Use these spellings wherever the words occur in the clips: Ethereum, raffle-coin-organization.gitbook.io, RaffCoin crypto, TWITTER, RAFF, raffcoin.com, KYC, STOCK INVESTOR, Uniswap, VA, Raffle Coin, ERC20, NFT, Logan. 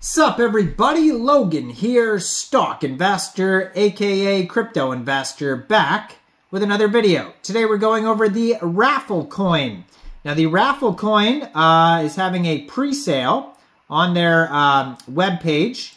Sup everybody, Logan here, stock investor, aka crypto investor, back with another video. Today we're going over the Raffle Coin. Now the Raffle Coin is having a pre-sale on their webpage.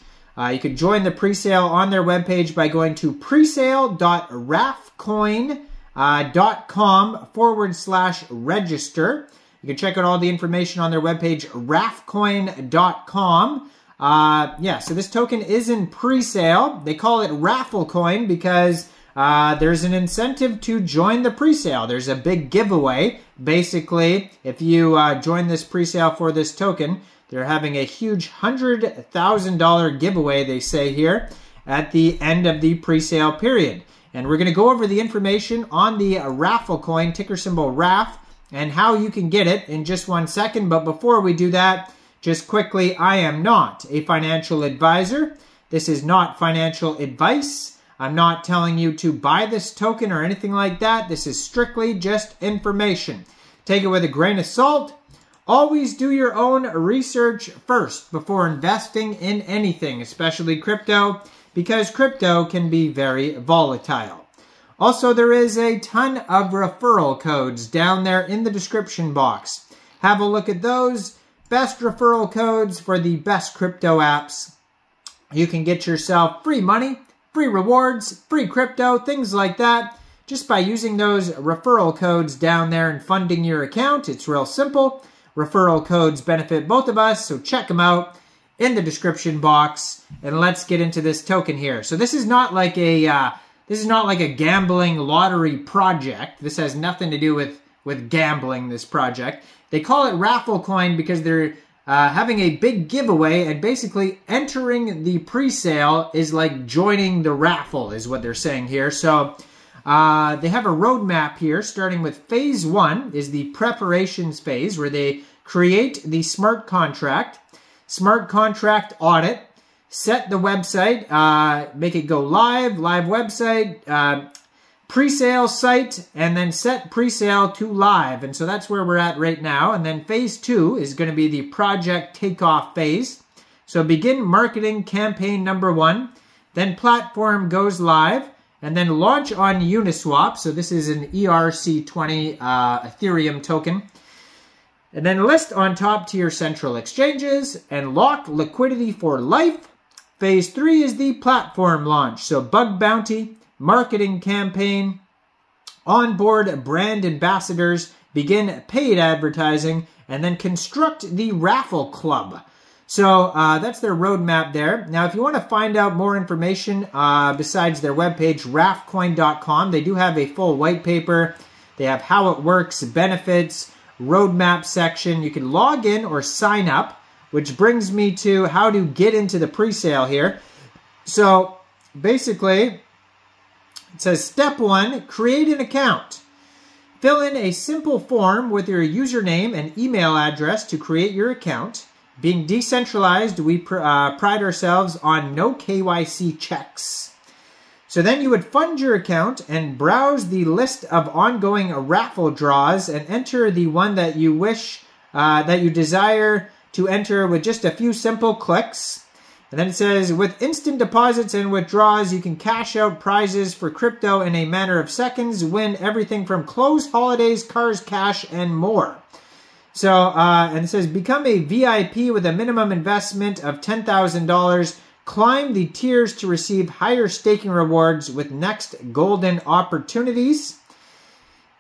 You can join the pre-sale on their webpage by going to presale.raffcoin.com/register. You can check out all the information on their webpage, raffcoin.com. So this token is in pre-sale. They call it Raffle Coin because there's an incentive to join the pre-sale. There's a big giveaway. Basically, if you join this pre-sale for this token, they're having a huge $100,000 giveaway, they say here, at the end of the pre-sale period. And we're going to go over the information on the Raffle Coin, ticker symbol RAFF, and how you can get it in just 1 second. But before we do that, just quickly, I am not a financial advisor. This is not financial advice. I'm not telling you to buy this token or anything like that. This is strictly just information. Take it with a grain of salt. Always do your own research first before investing in anything, especially crypto, because crypto can be very volatile. Also, there is a ton of referral codes down there in the description box. Have a look at those. Best referral codes for the best crypto apps. You can get yourself free money, free rewards, free crypto, things like that, just by using those referral codes down there and funding your account. It's real simple. Referral codes benefit both of us, so check them out in the description box. And let's get into this token here. So this is not like a gambling lottery project. This has nothing to do with gambling, this project. They call it Raffle Coin because they're having a big giveaway, and basically entering the pre-sale is like joining the raffle is what they're saying here. So they have a roadmap here, starting with phase one is the preparations phase, where they create the smart contract audit, set the website, make it go live website, pre-sale site, and then set pre-sale to live. And so that's where we're at right now. And then phase two is going to be the project takeoff phase. So begin marketing campaign number one, then platform goes live, and then launch on Uniswap. So this is an ERC20 Ethereum token. And then list on top tier central exchanges and lock liquidity for life. Phase three is the platform launch. So bug bounty, marketing campaign, onboard brand ambassadors, begin paid advertising, and then construct the raffle club. So that's their roadmap there. Now, if you want to find out more information besides their webpage, raffcoin.com, they do have a full white paper. They have how it works, benefits, roadmap section. You can log in or sign up, which brings me to how to get into the pre-sale here. So basically, it says, step one, create an account. Fill in a simple form with your username and email address to create your account. Being decentralized, we pride ourselves on no KYC checks. So then you would fund your account and browse the list of ongoing raffle draws and enter the one that you wish, that you desire to enter with just a few simple clicks. And then it says, with instant deposits and withdrawals, you can cash out prizes for crypto in a matter of seconds, win everything from clothes, holidays, cars, cash, and more. So, and it says, become a VIP with a minimum investment of $10,000. Climb the tiers to receive higher staking rewards with next golden opportunities.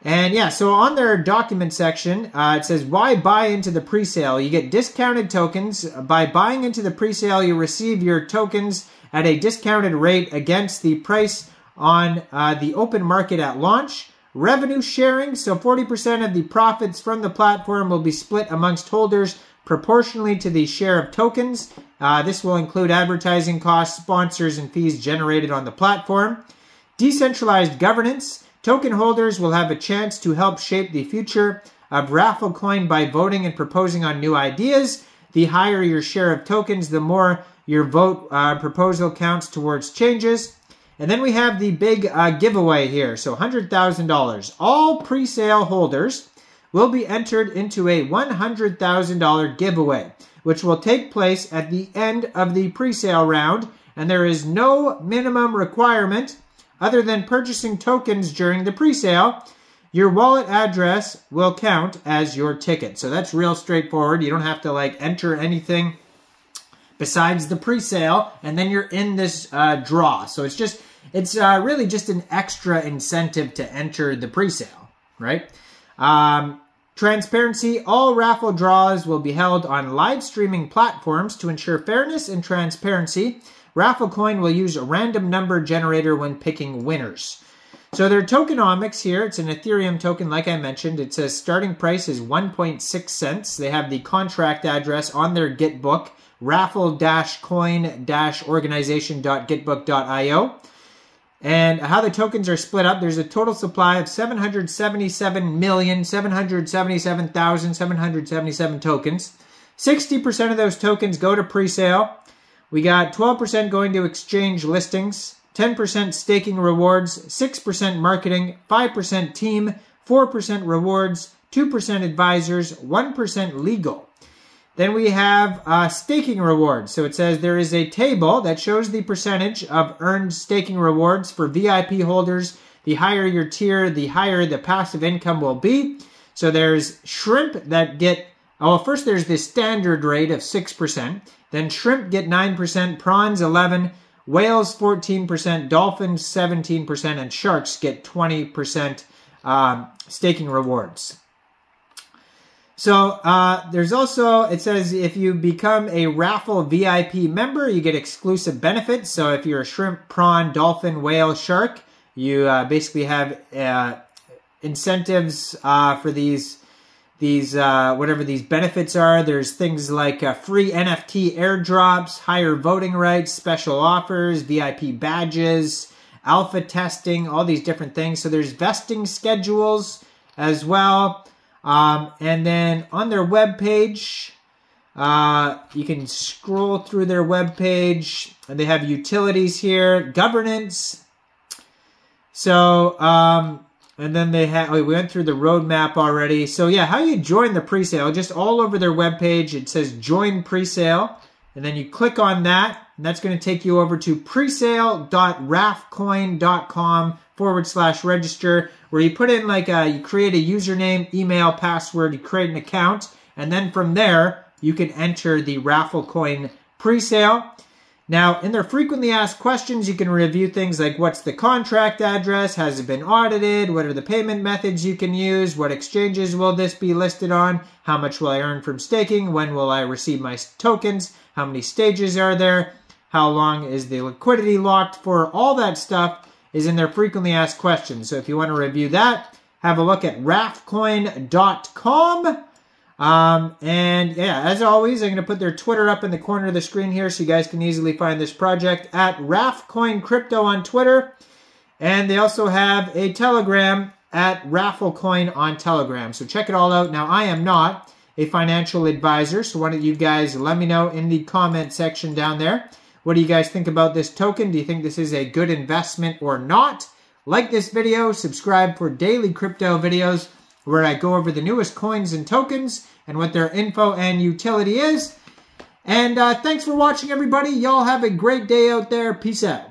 And yeah, so on their document section, it says, why buy into the presale? You get discounted tokens. By buying into the presale, you receive your tokens at a discounted rate against the price on the open market at launch. Revenue sharing, so 40% of the profits from the platform will be split amongst holders proportionally to the share of tokens. This will include advertising costs, sponsors, and fees generated on the platform. Decentralized governance. Token holders will have a chance to help shape the future of Raffle Coin by voting and proposing on new ideas. The higher your share of tokens, the more your vote proposal counts towards changes. And then we have the big giveaway here. So $100,000. All pre-sale holders will be entered into a $100,000 giveaway, which will take place at the end of the presale round, and there is no minimum requirement other than purchasing tokens during the presale. Your wallet address will count as your ticket. So that's real straightforward. You don't have to like enter anything besides the presale, and then you're in this draw. So it's really just an extra incentive to enter the presale, right? Transparency. All raffle draws will be held on live streaming platforms to ensure fairness and transparency. Raffle Coin will use a random number generator when picking winners. So their tokenomics here, it's an Ethereum token like I mentioned. It says starting price is 1.6 cents. They have the contract address on their Gitbook, raffle-coin-organization.gitbook.io. And how the tokens are split up, there's a total supply of 777,777,777 tokens. 60% of those tokens go to presale. We got 12% going to exchange listings, 10% staking rewards, 6% marketing, 5% team, 4% rewards, 2% advisors, 1% legal. Then we have staking rewards. So it says there is a table that shows the percentage of earned staking rewards for VIP holders. The higher your tier, the higher the passive income will be. So there's shrimp that get, well, first there's the standard rate of 6%. Then shrimp get 9%, prawns 11%, whales 14%, dolphins 17%, and sharks get 20% staking rewards. So there's also, it says if you become a raffle VIP member, you get exclusive benefits. So if you're a shrimp, prawn, dolphin, whale, shark, you basically have incentives for these whatever these benefits are. There's things like free NFT airdrops, higher voting rights, special offers, VIP badges, alpha testing, all these different things. So there's vesting schedules as well. And then on their webpage, you can scroll through their webpage, and they have utilities here, governance. So, and then they have, we went through the roadmap already. So yeah, how you join the presale, just all over their webpage, it says join presale, and then you click on that, and that's going to take you over to presale.raffcoin.com/register, where you put in like you create a username, email, password, you create an account, and then from there you can enter the Raffle Coin presale. Now in their frequently asked questions, you can review things like what's the contract address, has it been audited, what are the payment methods you can use, what exchanges will this be listed on, how much will I earn from staking, when will I receive my tokens, how many stages are there, how long is the liquidity locked for, all that stuff is in their frequently asked questions. So if you want to review that, have a look at raffcoin.com. And yeah, as always, I'm going to put their Twitter up in the corner of the screen here so you guys can easily find this project at RaffCoin Crypto on Twitter. And they also have a Telegram at RaffleCoin on Telegram. So check it all out. Now, I am not a financial advisor, so why don't you guys let me know in the comment section down there. What do you guys think about this token? Do you think this is a good investment or not? Like this video, subscribe for daily crypto videos where I go over the newest coins and tokens and what their info and utility is. And thanks for watching, everybody. Y'all have a great day out there. Peace out.